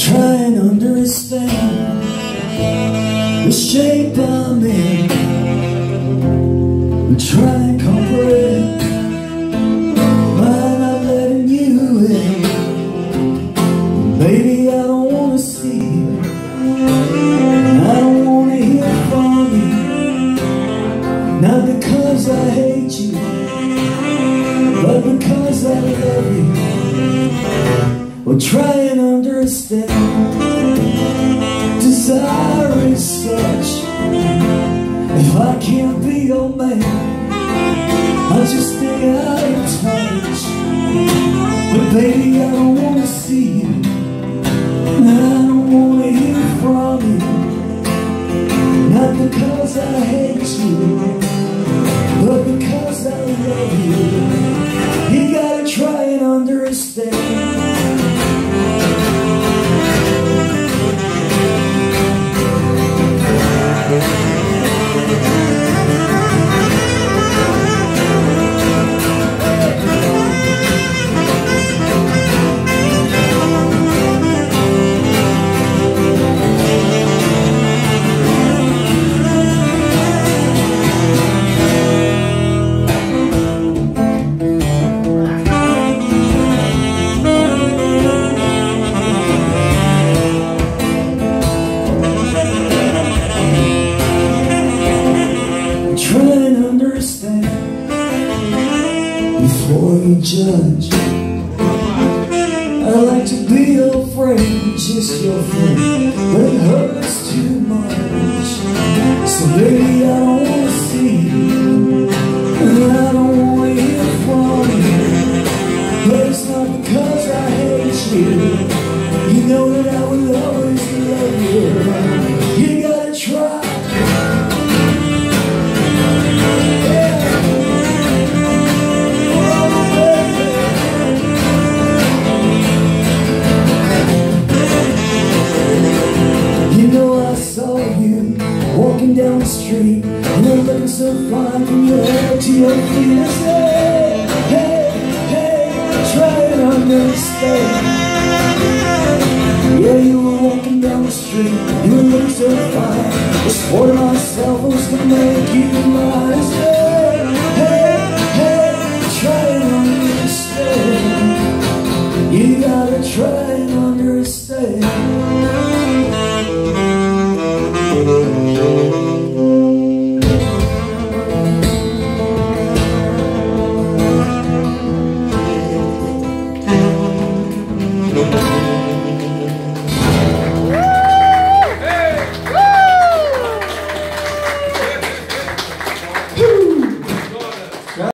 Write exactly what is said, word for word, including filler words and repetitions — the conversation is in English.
try and understand the shape I'm in. I try and comprehend why I'm not letting you in. Maybe I don't want to see you, I don't want to hear from you. Not because I hate you, but because I love you. Well, try and understand, desire is such. If I can't be your man, I'll just stay out of touch. But baby, I don't want to see you, and I don't want to hear from you. Not because I hate you, but because I love you. You gotta try and understand. Before you judge, I like to be your friend, just your friend, but it hurts too much. So baby, I don't want to see you, and I don't want to hear from you. But it's not because I hate you, you know that I will always love you. You gotta try. Walking down the street, and you're looking so fine from your head to your feet. I say, hey, hey, try and understand. Yeah, you were walking down the street, you were looking so fine. I swore to myself I was gonna make you mine. I say, hey, hey, try and understand. You gotta try.